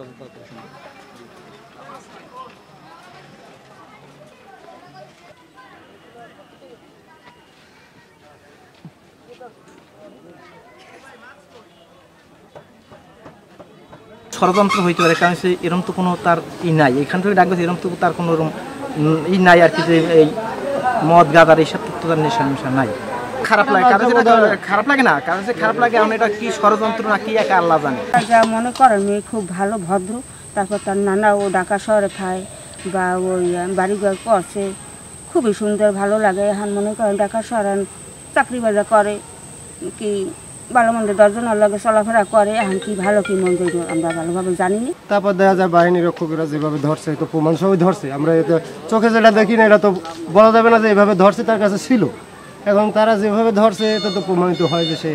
छोटा छोटा षड़यंत्र होते पारे कारण से एरम तो कोनो तार इ नाई एखान थेके डाकबे एरम तो तार कोनो रकम इ नाई आर कि जे ए मद गादार एई सब तो तार नेशा मेशा नाई খারাপ লাগে কারণ সেটা খারাপ লাগে না কারণ সে খারাপ লাগে আমরা এটা কি ষড়যন্ত্র না কি একা আল্লাহ জানে যা মনে করেন এই খুব ভালো ভদ্র তারপর তার নানা ও ঢাকা শহরে থাকে বা ওই বাড়ি ঘর করছে খুবই সুন্দর ভালো লাগে এখন মনে করেন ঢাকা শহরে চাকরি বাজার করে কি ভালো মন্দ দর্জন লাগে চলাফেরা করে এখন কি ভালো কি মন্দ আমরা ভালোভাবে জানি না তারপর দেখা যায় বাহিনীর রক্ষকরা যেভাবে ধরছে তো প্রমাণ সবই ধরছে আমরা এটা চোখে যেটা দেখি না এটা তো বলা যাবে না যে এইভাবে ধরছে তার কাছে ছিল এখন তারা যেভাবে ধরছে এটা তো প্রমাণিত হয় যে সে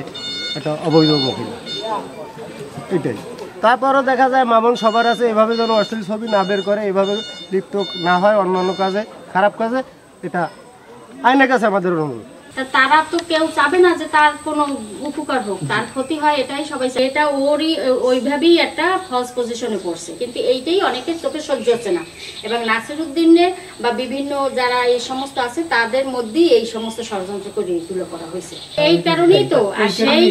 একটা অবৈধ মহিলা এটাই তারপরও দেখা যায় মামুন সবার আছে এভাবে যেন অশ্লীল ছবি না বের করে এভাবে লিপ্ত না হয় অন্যান্য কাজে খারাপ কাজে এটা আইনের কাছে আমাদের অনুরোধ তারা তো কেউ চাবে না যে তার কোনো উপকার হোক তার ক্ষতি হয় এটাই সবাই এটা ওরই ওইভাবেই একটা ফলস পজিশনে পড়ছে কিন্তু এইটাই অনেকের চোখে সহ্য হচ্ছে না এবং নাসিরউদ্দিনের বা বিভিন্ন যারা এই সমস্ত আছে তাদের মধ্যেই এই সমস্ত ষড়যন্ত্র করে তুলে করা হয়েছে এই কারণেই তো আর সেই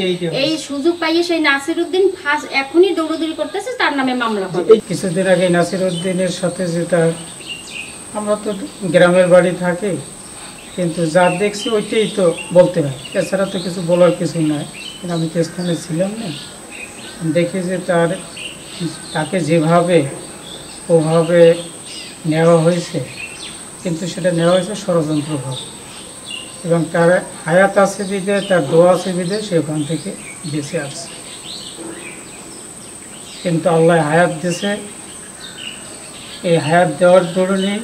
এই সুযোগ পাইয়ে সেই নাসিরউদ্দিন ফাঁস এখনই দৌড়দৌড়ি করতেছে তার নামে মামলা করে কিছুদিন আগে নাসিরউদ্দিনের সাথে যেটা আমরা তো গ্রামের বাড়ি থাকি কিন্তু যা দেখছি ওইটাই তো বলতে হয় এছাড়া তো কিছু বলার কিছু নাই কিন্তু আমি তো স্থানে ছিলাম না দেখি যে তাকে যেভাবে ওভাবে নেওয়া হয়েছে কিন্তু সেটা নেওয়া হয়েছে ষড়যন্ত্রভাবে এবং তার হায়াত আছে বিদে তার দোয়া আছে বিদে সেখান থেকে বেঁচে আসছে কিন্তু আল্লাহ হায়াত দিয়েছে এই হায়াত দেওয়ার দরুনই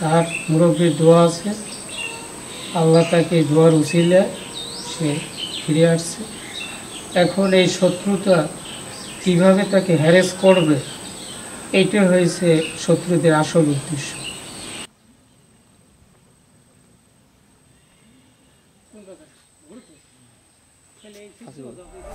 তার মুরব্বীর দোয়া আছে আল্লাহ তাকে দোয়ার উসিলে সে ফিরে আসছে এখন এই শত্রুতা কীভাবে তাকে হ্যারেস করবে এইটা হয়েছে শত্রুদের আসল উদ্দেশ্য